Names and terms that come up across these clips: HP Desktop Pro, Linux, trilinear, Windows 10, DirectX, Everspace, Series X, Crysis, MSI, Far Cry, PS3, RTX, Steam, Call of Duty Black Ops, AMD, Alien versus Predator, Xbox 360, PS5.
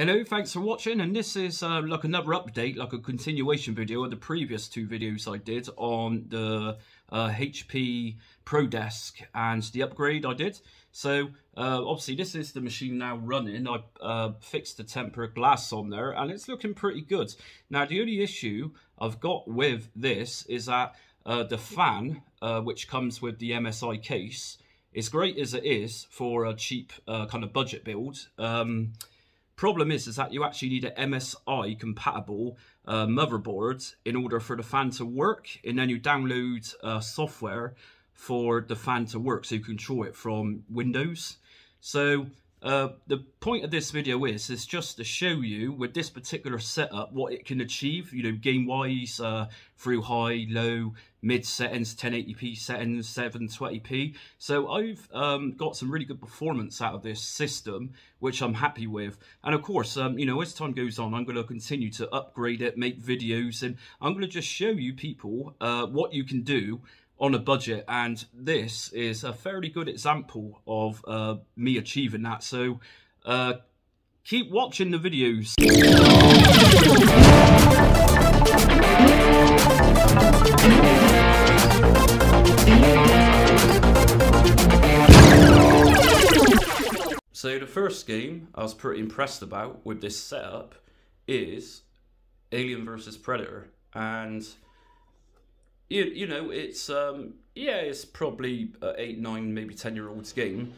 Hello, thanks for watching, and this is like another update, like a continuation video of the previous two videos I did on the HP ProDesk and the upgrade I did. So obviously this is the machine now running. I fixed the tempered glass on there and it's looking pretty good. Now the only issue I've got with this is that the fan, which comes with the MSI case, as great as it is for a cheap kind of budget build, problem is that you actually need an MSI compatible motherboard in order for the fan to work, and then you download software for the fan to work so you control it from Windows. So the point of this video is just to show you with this particular setup what it can achieve, you know, game wise, through high, low, mid settings, 1080p settings, 720p. So I've got some really good performance out of this system, which I'm happy with. And of course, you know, as time goes on, I'm going to continue to upgrade it, make videos, and I'm going to just show you people what you can do on a budget, and this is a fairly good example of me achieving that. So keep watching the videos. So the first game I was pretty impressed about with this setup is Alien versus Predator, and you know, it's, yeah, it's probably an 8, 9, maybe 10-year-old's game.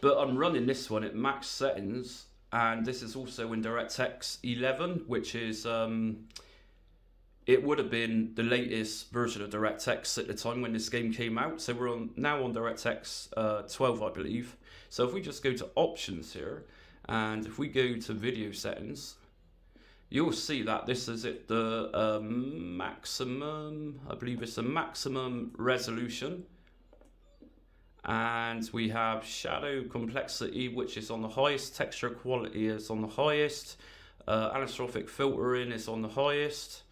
But I'm running this one at max settings, and this is also in DirectX 11, which is, it would have been the latest version of DirectX at the time when this game came out. So we're on now on DirectX 12, I believe. So if we just go to options here, and if we go to video settings, you'll see that this is at the maximum, I believe it's the maximum resolution. And we have shadow complexity, which is on the highest, texture quality is on the highest, anastrophic filtering is on the highest.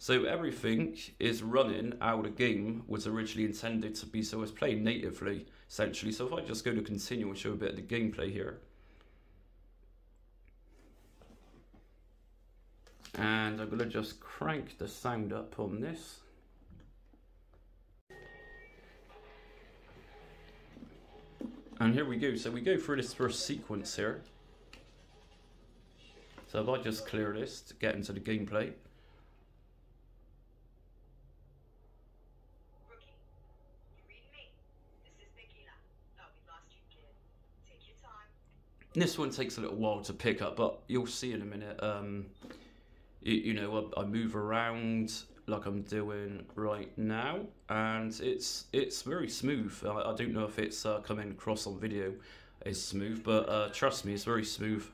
So everything is running how the game was originally intended to be, so it's played natively, essentially. So if I just go to continue and show a bit of the gameplay here. And I'm going to just crank the sound up on this. And here we go. So we go through this first sequence here. So if I just clear this to get into the gameplay. This one takes a little while to pick up, but you'll see in a minute. You know, I move around like I'm doing right now, and it's very smooth. I don't know if it's coming across on video as smooth, but trust me, it's very smooth.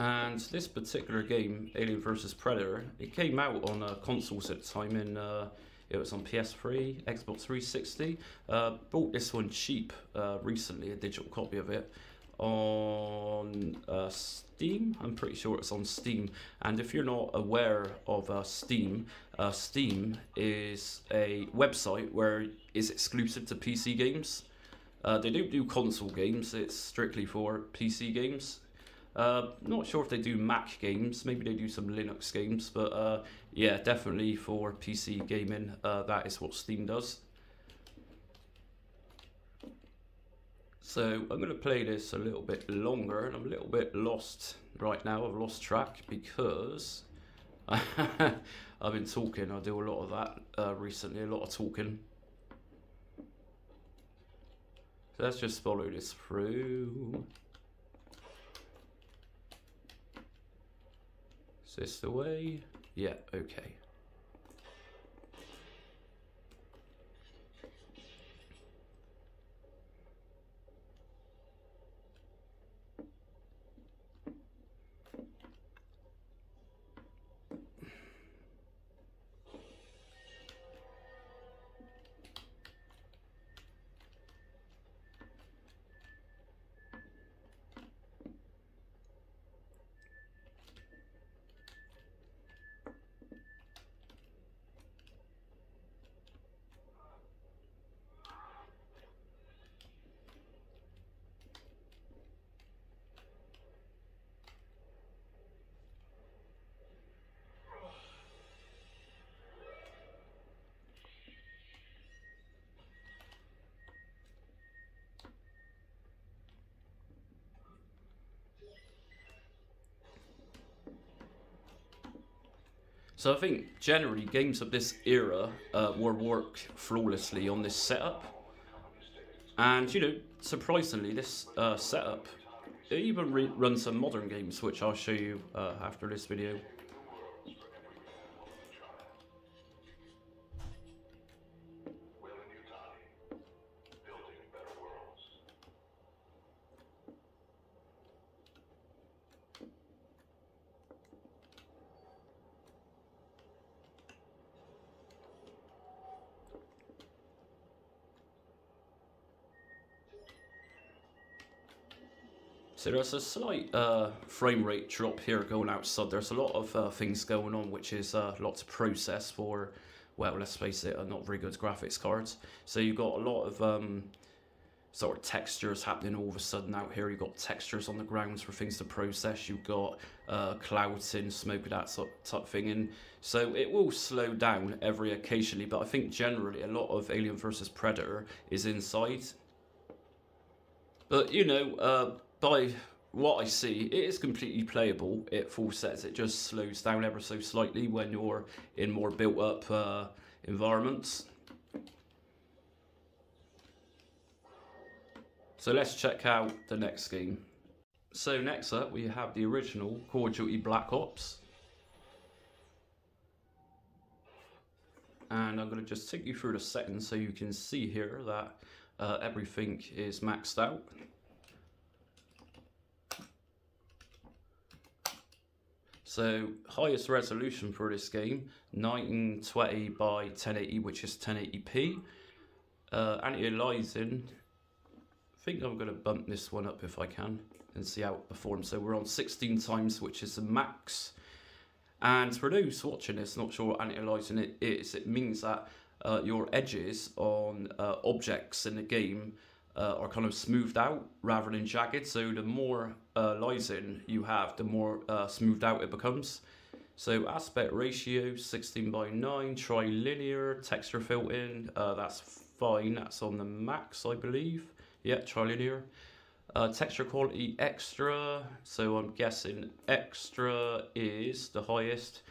And this particular game, Alien versus Predator, it came out on consoles at the time. In it was on PS3, Xbox 360. Bought this one cheap recently, a digital copy of it on Steam. I'm pretty sure it's on Steam. And if you're not aware of Steam, Steam is a website where it's exclusive to PC games. They don't do console games. It's strictly for PC games. Not sure if they do Mac games, maybe they do some Linux games, but yeah, definitely for PC gaming, that is what Steam does. So I'm going to play this a little bit longer, and I'm a little bit lost right now. I've lost track because I've been talking. I do a lot of that recently, a lot of talking. So let's just follow this through. this the way? Yeah, okay. So I think, generally, games of this era will work flawlessly on this setup. And, you know, surprisingly, this setup even runs some modern games, which I'll show you after this video. So there's a slight frame rate drop here going outside. There's a lot of things going on, which is lots of process for, well, let's face it, not very good graphics cards. So you've got a lot of sort of textures happening all of a sudden out here. You've got textures on the grounds for things to process. You've got clouds in, smoke, that sort of thing in. So it will slow down every occasionally, but I think generally a lot of Alien versus Predator is inside. But, you know, by what I see, it is completely playable at full sets. It just slows down ever so slightly when you're in more built-up environments. So let's check out the next game. So next up, we have the original Call of Duty Black Ops. And I'm going to just take you through the settings so you can see here that everything is maxed out. So highest resolution for this game, 1920 by 1080, which is 1080p. Anti-aliasing, I think I'm going to bump this one up if I can and see how it performs. So we're on 16 times, which is the max. And for those watching this, not sure what anti-aliasing it is, it means that your edges on objects in the game are kind of smoothed out rather than jagged, so the more aliasing you have, the more smoothed out it becomes. So aspect ratio 16:9, trilinear, texture filtering, that's fine, that's on the max I believe. Yeah, trilinear. Texture quality extra, so I'm guessing extra is the highest.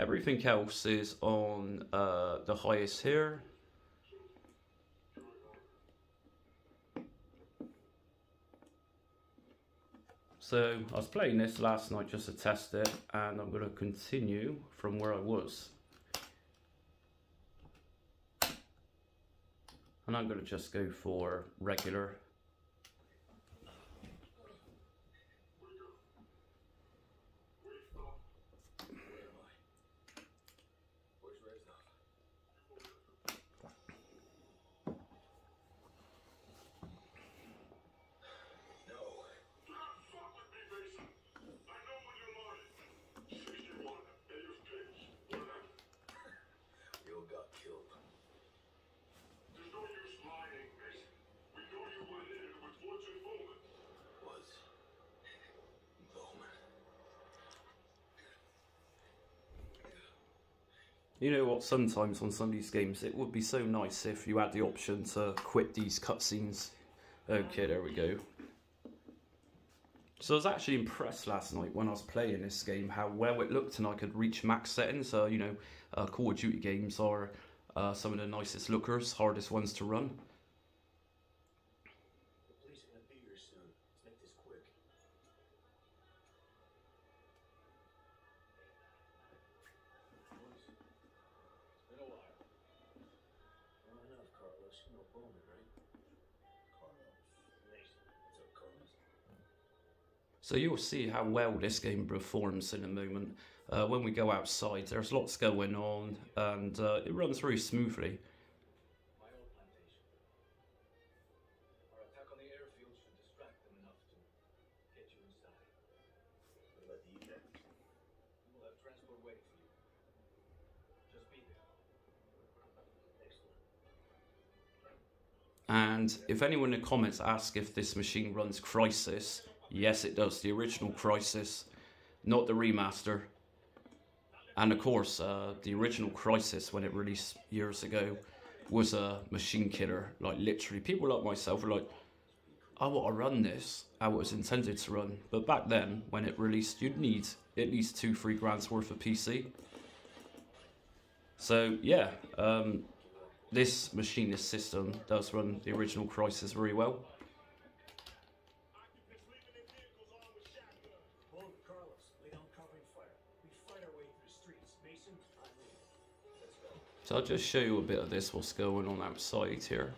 Everything else is on the highest here. So I was playing this last night just to test it, and I'm going to continue from where I was. And I'm going to just go for regular. You know what, sometimes on some of these games, it would be so nice if you had the option to quit these cutscenes. Okay, there we go. So I was actually impressed last night when I was playing this game, how well it looked and I could reach max settings. You know, Call of Duty games are some of the nicest lookers, hardest ones to run. So you'll see how well this game performs in a moment. When we go outside, there's lots going on, and it runs very smoothly. And if anyone in the comments asks if this machine runs Crysis, yes it does, the original Crysis, not the remaster. And of course, the original Crysis, when it released years ago, was a machine killer. Like literally, people like myself were like, I want to run this, how it was intended to run. But back then, when it released, you'd need at least 2-3 grand's worth of PC. So yeah, this machine, this system, does run the original Crysis very well. So I'll just show you a bit of this, what's going on outside here.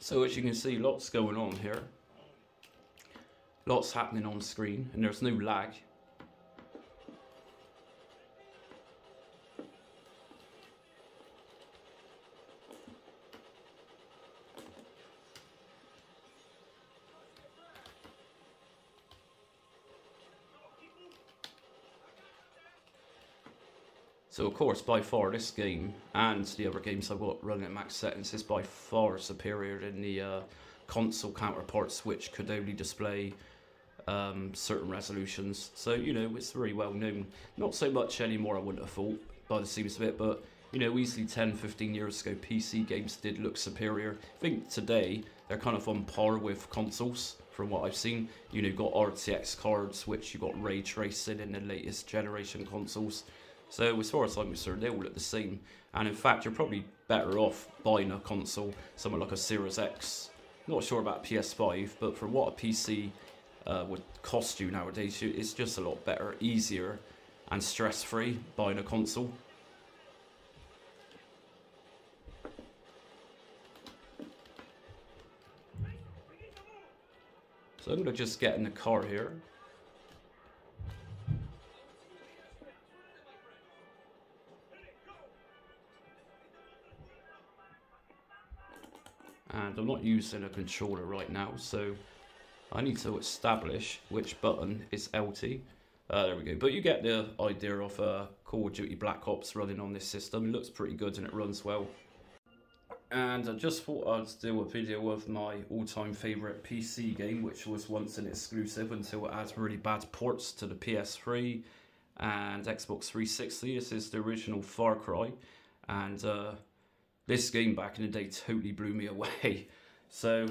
So as you can see, lots going on here. Lots happening on screen, and there's no lag. So of course, by far this game and the other games I've got running at max settings is by far superior than the console counterparts, which could only display certain resolutions. So, you know, it's very well known. Not so much anymore, I wouldn't have thought, by the seams of it, but, you know, easily 10-15 years ago, PC games did look superior. I think today they're kind of on par with consoles, from what I've seen. You know, you've got RTX cards, which you've got ray tracing in the latest generation consoles. So as far as I'm concerned, they all look the same. And in fact, you're probably better off buying a console, something like a Series X. Not sure about PS5, but for what a PC would cost you nowadays, it's just a lot better, easier, and stress-free buying a console. So I'm going to just get in the car here. And I'm not using a controller right now, so I need to establish which button is LT. There we go. But you get the idea of Call of Duty Black Ops running on this system. It looks pretty good and it runs well. And I just thought I'd do a video of my all-time favourite PC game, which was once an exclusive until it had really bad ports to the PS3 and Xbox 360. This is the original Far Cry. And this game back in the day totally blew me away. So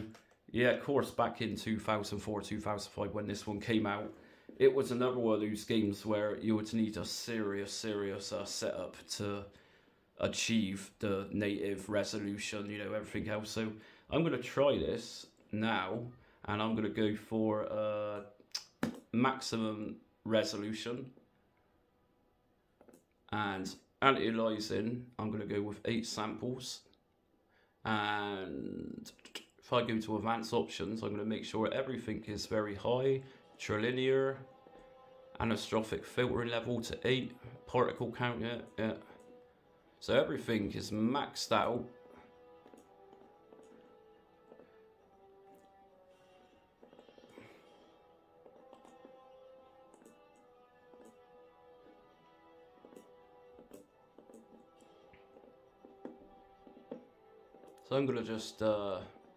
yeah, of course, back in 2004, 2005, when this one came out, it was another one of those games where you would need a serious setup to achieve the native resolution, you know, everything else. So I'm going to try this now, and I'm going to go for maximum resolution. And analyzing, I'm going to go with 8 samples, and if I go to advanced options, I'm going to make sure everything is very high, trilinear, anastrophic filtering level to 8, particle count, yeah. So everything is maxed out. So I'm going to just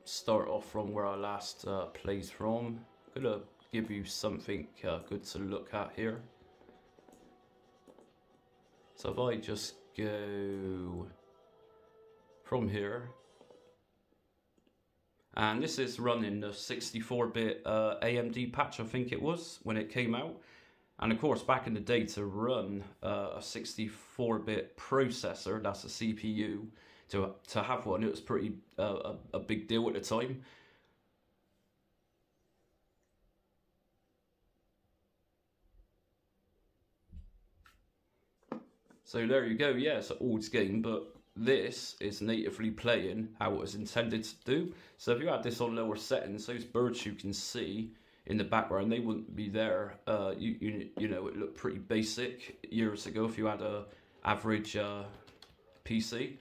start off from where I last played from. I'm going to give you something good to look at here. So if I just go from here, and this is running the 64-bit AMD patch, I think it was, when it came out. And of course, back in the day, to run a 64-bit processor, that's a CPU, to have one, it was pretty a big deal at the time. So there you go, yeah, it's an old game, but this is natively playing how it was intended to do. So if you had this on lower settings, those birds you can see in the background, they wouldn't be there. You know, it looked pretty basic years ago if you had a average PC.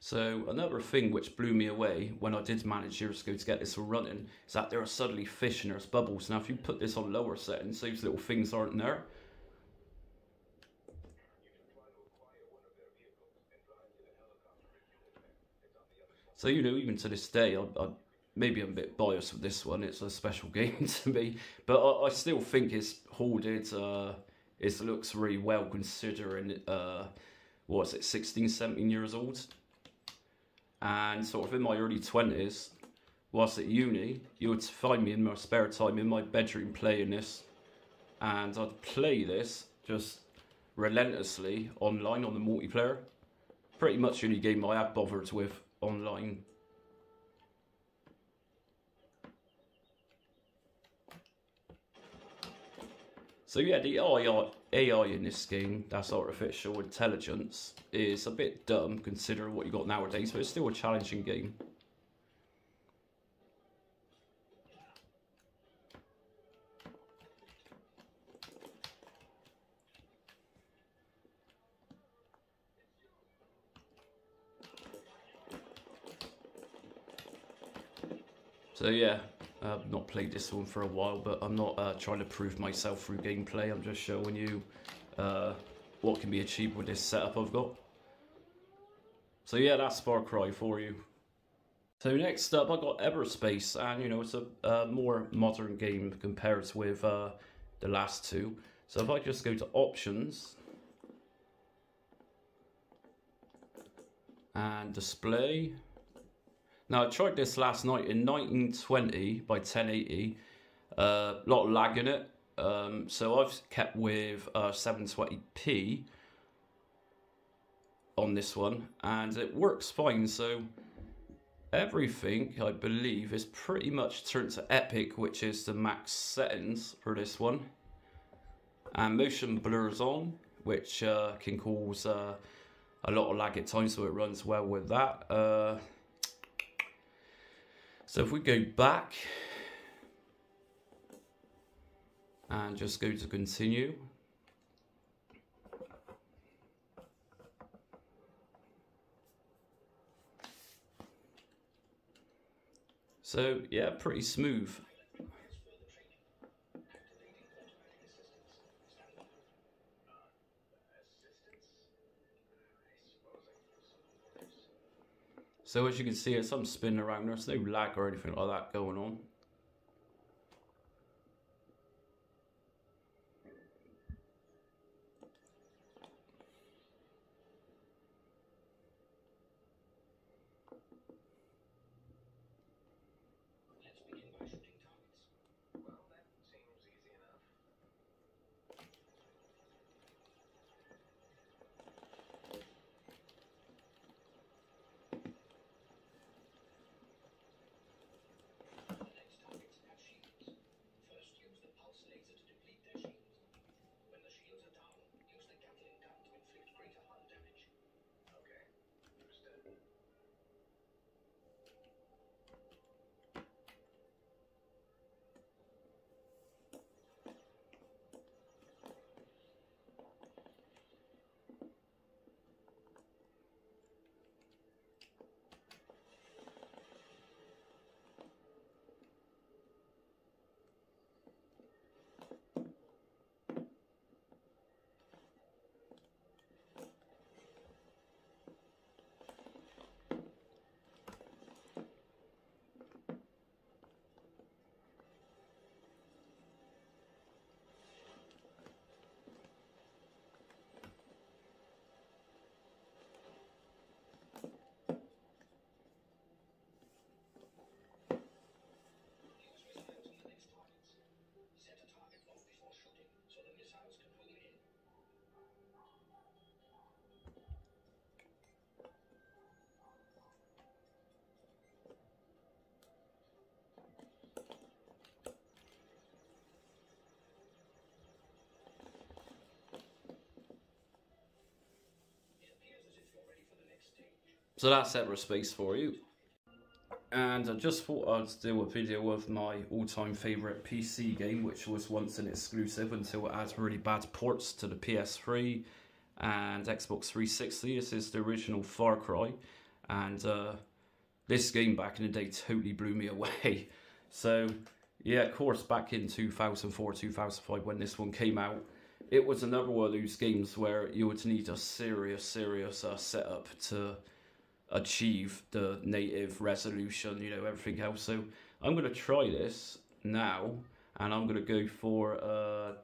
So another thing which blew me away when I did manage years ago to get this running is that there are suddenly fish and there's bubbles. Now if you put this on lower settings, those little things aren't there. So you know, even to this day, maybe I'm a bit biased with this one, it's a special game to me. But I still think it's hoarded, it looks really well considering, what is it, 16, 17 years old? And sort of in my early 20s, whilst at uni, you would find me in my spare time in my bedroom playing this. And I'd play this just relentlessly online on the multiplayer. Pretty much the only game I have bothered with online. So yeah, the AI in this game, that's artificial intelligence, is a bit dumb considering what you got nowadays, but it's still a challenging game. So yeah, I've not played this one for a while, but I'm not trying to prove myself through gameplay. I'm just showing you what can be achieved with this setup I've got. So yeah, that's Far Cry for you. So next up, I've got Everspace, and you know, it's a more modern game compared with the last two. So if I just go to options and display. Now I tried this last night in 1920 by 1080, a lot of lag in it, so I've kept with 720p on this one, and it works fine. So everything I believe is pretty much turned to epic, which is the max settings for this one, and motion blur's on, which can cause a lot of lag at times, so it runs well with that. So if we go back and just go to continue. So yeah, pretty smooth. So as you can see, it's some spinning around, there's no lag or anything like that going on. So that's separate space for you. And I just thought I'd do a video of my all-time favourite PC game, which was once an exclusive until it had really bad ports to the PS3 and Xbox 360. This is the original Far Cry, and this game back in the day totally blew me away. So yeah, of course, back in 2004, 2005 when this one came out, it was another one of those games where you would need a serious setup to achieve the native resolution, you know, everything else. So I'm going to try this now, and I'm going to go for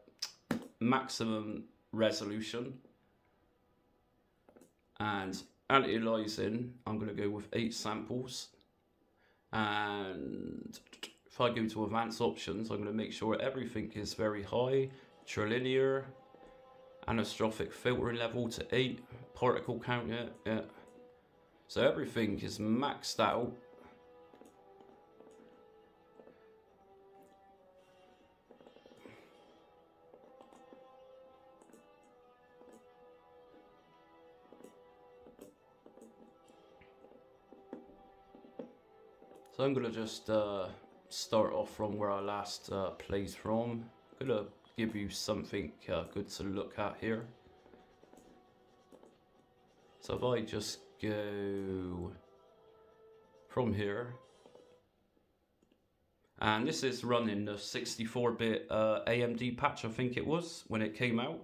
maximum resolution and anti-aliasing. I'm going to go with 8 samples, and if I go to advanced options, I'm going to make sure everything is very high, trilinear, anastrophic filtering level to 8, particle count, yeah. So everything is maxed out. So I'm going to just start off from where I last played from. I'm going to give you something good to look at here. So if I just go from here, and this is running the 64-bit AMD patch, I think it was, when it came out.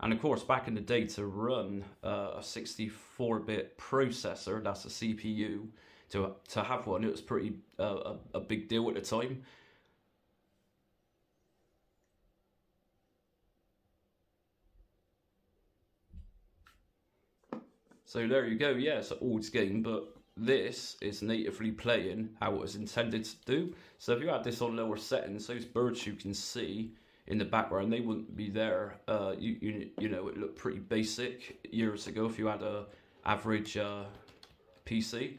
And of course, back in the day, to run a 64-bit processor, that's a CPU, to have one, it was pretty a big deal at the time. So there you go, yeah, it's an old game, but this is natively playing how it was intended to do. So if you had this on lower settings, those birds you can see in the background, they wouldn't be there. You know, it looked pretty basic years ago if you had a average PC.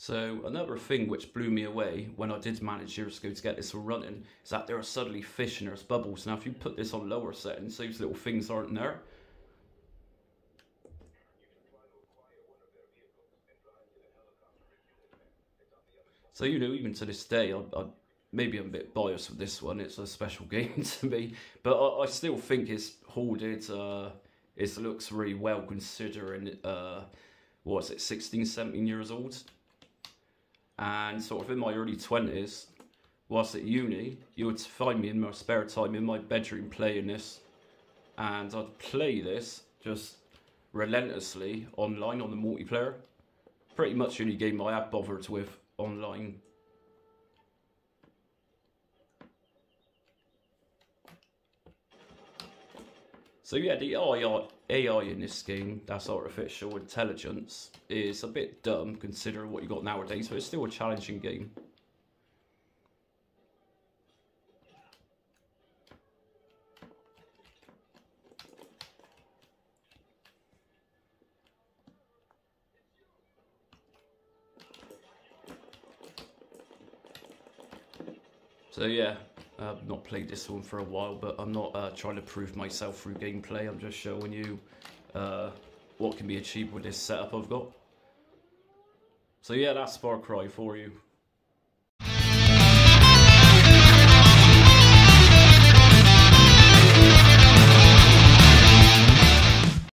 So another thing which blew me away when I did manage years ago to get this running is that there are suddenly fish and there's bubbles. Now if you put this on lower settings, those little things aren't there. So you know, even to this day, maybe I'm a bit biased with this one, it's a special game to me. But I still think it's hoarded, it looks really well considering, what is it, 16, 17 years old? And sort of in my early 20s, whilst at uni, you would find me in my spare time in my bedroom playing this. And I'd play this just relentlessly online on the multiplayer. Pretty much any game I had bothered with online. So yeah, the AI in this game, that's artificial intelligence, is a bit dumb considering what you got nowadays, but it's still a challenging game. So yeah. I've not played this one for a while, but I'm not trying to prove myself through gameplay. I'm just showing you what can be achieved with this setup I've got. So yeah, that's Far Cry for you.